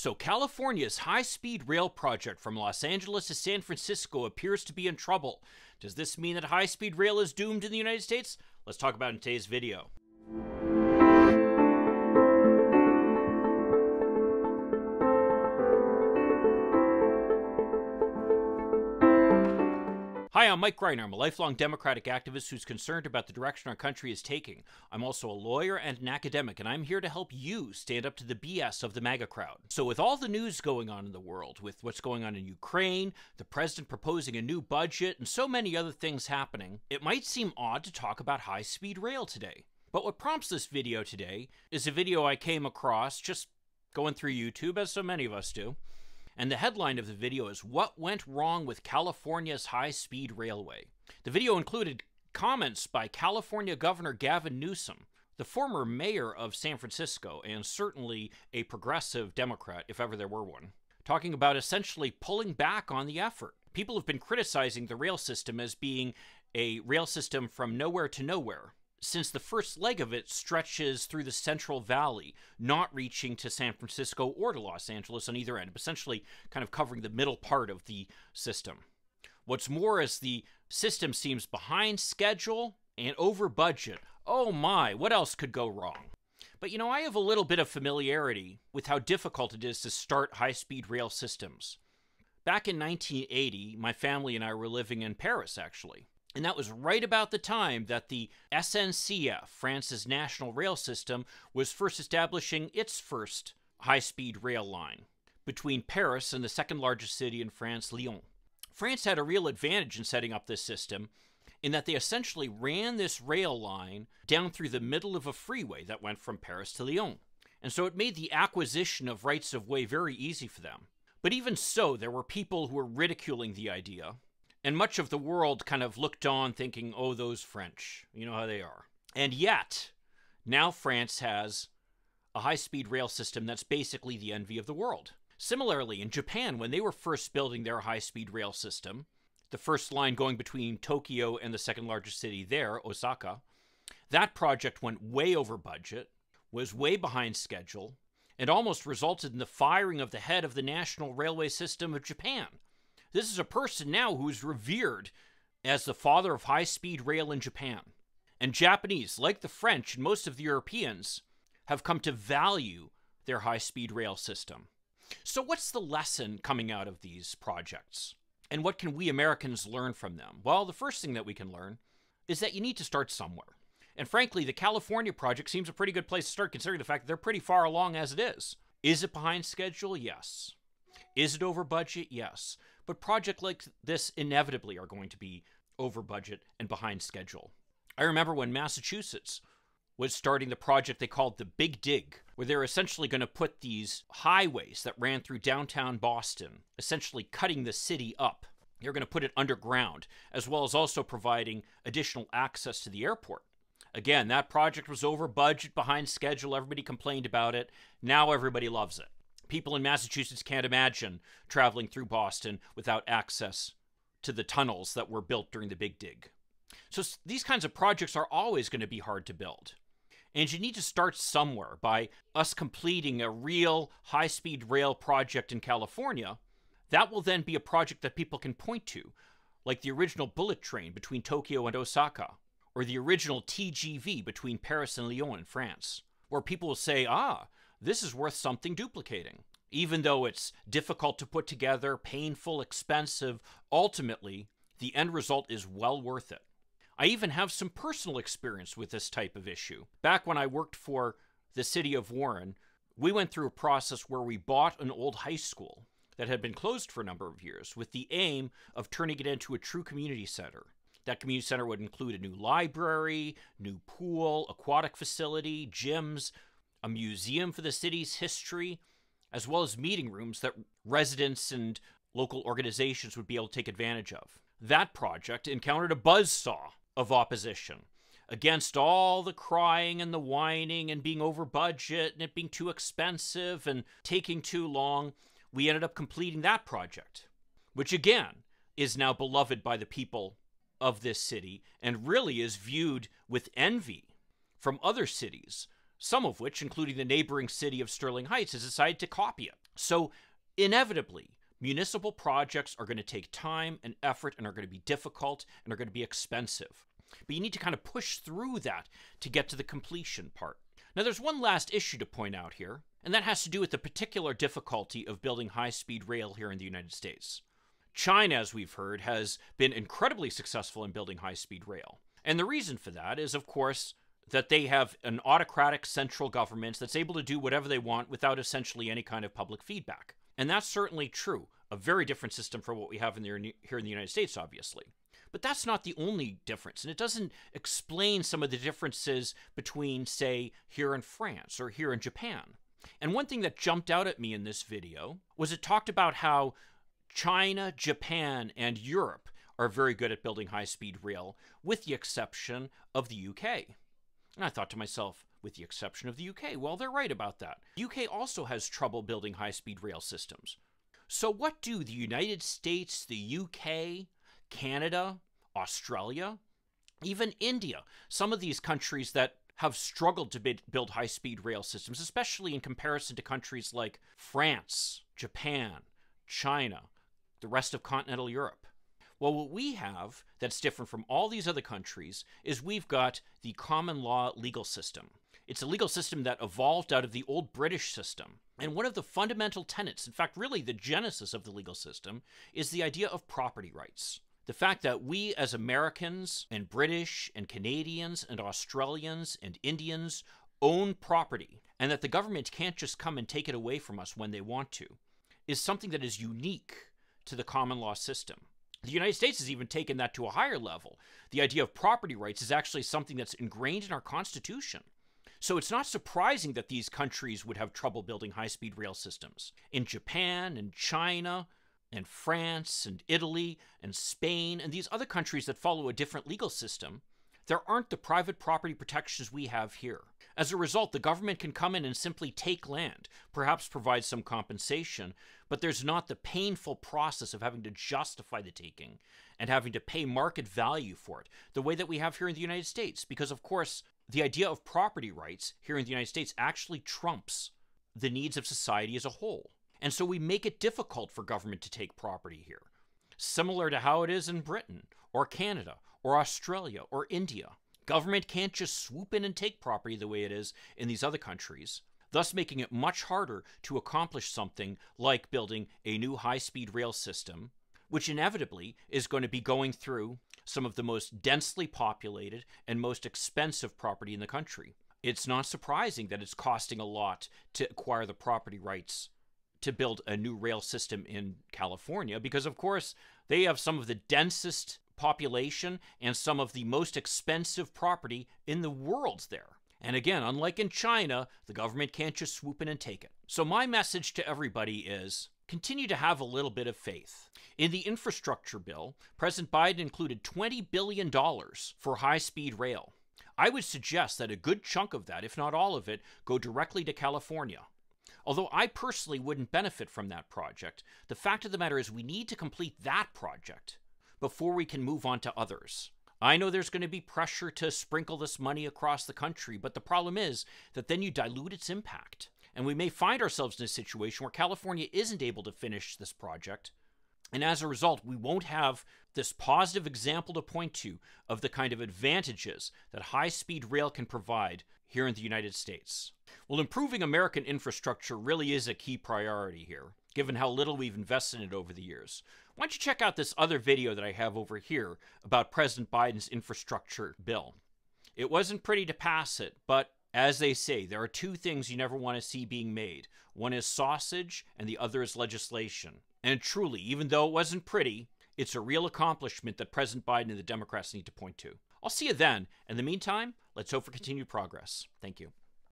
So California's high-speed rail project from Los Angeles to San Francisco appears to be in trouble. Does this mean that high-speed rail is doomed in the United States? Let's talk about it in today's video. Hi, I'm Mike Greiner. I'm a lifelong Democratic activist who's concerned about the direction our country is taking. I'm also a lawyer and an academic, and I'm here to help you stand up to the BS of the MAGA crowd. So with all the news going on in the world, with what's going on in Ukraine, the president proposing a new budget, and so many other things happening, it might seem odd to talk about high-speed rail today. But what prompts this video today is a video I came across just going through YouTube, as so many of us do. And the headline of the video is, "What Went Wrong with California's High-Speed Railway?" The video included comments by California Governor Gavin Newsom, the former mayor of San Francisco, and certainly a progressive Democrat, if ever there were one, talking about essentially pulling back on the effort. People have been criticizing the rail system as being a rail system from nowhere to nowhere, since the first leg of it stretches through the Central Valley, not reaching to San Francisco or to Los Angeles on either end, essentially kind of covering the middle part of the system. What's more is the system seems behind schedule and over budget. Oh my, what else could go wrong? But you know, I have a little bit of familiarity with how difficult it is to start high-speed rail systems. Back in 1980, my family and I were living in Paris, actually. And that was right about the time that the SNCF, France's national rail system, was first establishing its first high-speed rail line between Paris and the second largest city in France, Lyon. France had a real advantage in setting up this system in that they essentially ran this rail line down through the middle of a freeway that went from Paris to Lyon. And so it made the acquisition of rights of way very easy for them. But even so, there were people who were ridiculing the idea. And much of the world kind of looked on thinking, oh, those French, you know how they are. And yet, now France has a high-speed rail system that's basically the envy of the world. Similarly, in Japan, when they were first building their high-speed rail system, the first line going between Tokyo and the second largest city there, Osaka, that project went way over budget, was way behind schedule, and almost resulted in the firing of the head of the National Railway System of Japan. This is a person now who is revered as the father of high-speed rail in Japan. And Japanese, like the French and most of the Europeans, have come to value their high-speed rail system. So what's the lesson coming out of these projects? And what can we Americans learn from them? Well, the first thing that we can learn is that you need to start somewhere. And frankly, the California project seems a pretty good place to start, considering the fact that they're pretty far along as it is. Is it behind schedule? Yes. Is it over budget? Yes. But projects like this inevitably are going to be over budget and behind schedule. I remember when Massachusetts was starting the project they called the Big Dig, where they're essentially going to put these highways that ran through downtown Boston, essentially cutting the city up. They're going to put it underground, as well as also providing additional access to the airport. Again, that project was over budget, behind schedule. Everybody complained about it. Now everybody loves it. People in Massachusetts can't imagine traveling through Boston without access to the tunnels that were built during the Big Dig. So these kinds of projects are always going to be hard to build. And you need to start somewhere by us completing a real high-speed rail project in California. That will then be a project that people can point to, like the original bullet train between Tokyo and Osaka, or the original TGV between Paris and Lyon in France, where people will say, ah, this is worth something duplicating. Even though it's difficult to put together, painful, expensive, ultimately, the end result is well worth it. I even have some personal experience with this type of issue. Back when I worked for the city of Warren, we went through a process where we bought an old high school that had been closed for a number of years with the aim of turning it into a true community center. That community center would include a new library, new pool, aquatic facility, gyms, a museum for the city's history, as well as meeting rooms that residents and local organizations would be able to take advantage of. That project encountered a buzzsaw of opposition against all the crying and the whining and being over budget and it being too expensive and taking too long. We ended up completing that project, which again is now beloved by the people of this city and really is viewed with envy from other cities, some of which, including the neighboring city of Sterling Heights, has decided to copy it. So inevitably, municipal projects are going to take time and effort and are going to be difficult and are going to be expensive. But you need to kind of push through that to get to the completion part. Now, there's one last issue to point out here, and that has to do with the particular difficulty of building high-speed rail here in the United States. China, as we've heard, has been incredibly successful in building high-speed rail. And the reason for that is, of course, that they have an autocratic central government that's able to do whatever they want without essentially any kind of public feedback. And that's certainly true. A very different system from what we have here in the United States, obviously. But that's not the only difference, and it doesn't explain some of the differences between, say, here in France or here in Japan. And one thing that jumped out at me in this video was it talked about how China, Japan, and Europe are very good at building high-speed rail, with the exception of the UK. And I thought to myself, with the exception of the UK, well, they're right about that. The UK also has trouble building high-speed rail systems. So what do the United States, the UK, Canada, Australia, even India, some of these countries that have struggled to build high-speed rail systems, especially in comparison to countries like France, Japan, China, the rest of continental Europe? Well, what we have that's different from all these other countries is we've got the common law legal system. It's a legal system that evolved out of the old British system. And one of the fundamental tenets, in fact, really the genesis of the legal system, is the idea of property rights. The fact that we as Americans and British and Canadians and Australians and Indians own property, and that the government can't just come and take it away from us when they want to, is something that is unique to the common law system. The United States has even taken that to a higher level. The idea of property rights is actually something that's ingrained in our Constitution. So it's not surprising that these countries would have trouble building high-speed rail systems. In Japan and China and France and Italy and Spain and these other countries that follow a different legal system, there aren't the private property protections we have here. As a result, the government can come in and simply take land, perhaps provide some compensation, but there's not the painful process of having to justify the taking and having to pay market value for it, the way that we have here in the United States, because of course, the idea of property rights here in the United States actually trumps the needs of society as a whole. And so we make it difficult for government to take property here, similar to how it is in Britain or Canada or Australia or India. Government can't just swoop in and take property the way it is in these other countries, thus making it much harder to accomplish something like building a new high-speed rail system, which inevitably is going to be going through some of the most densely populated and most expensive property in the country. It's not surprising that it's costing a lot to acquire the property rights to build a new rail system in California, because of course they have some of the densest population and some of the most expensive property in the world there. And again, unlike in China, the government can't just swoop in and take it. So my message to everybody is, continue to have a little bit of faith. In the infrastructure bill, President Biden included $20 billion for high-speed rail. I would suggest that a good chunk of that, if not all of it, go directly to California. Although I personally wouldn't benefit from that project, the fact of the matter is we need to complete that project before we can move on to others. I know there's going to be pressure to sprinkle this money across the country, but the problem is that then you dilute its impact. And we may find ourselves in a situation where California isn't able to finish this project. And as a result, we won't have this positive example to point to of the kind of advantages that high-speed rail can provide here in the United States. Well, improving American infrastructure really is a key priority here, given how little we've invested in it over the years. Why don't you check out this other video that I have over here about President Biden's infrastructure bill. It wasn't pretty to pass it, but as they say, there are two things you never want to see being made. One is sausage, and the other is legislation. And truly, even though it wasn't pretty, it's a real accomplishment that President Biden and the Democrats need to point to. I'll see you then. In the meantime, let's hope for continued progress. Thank you.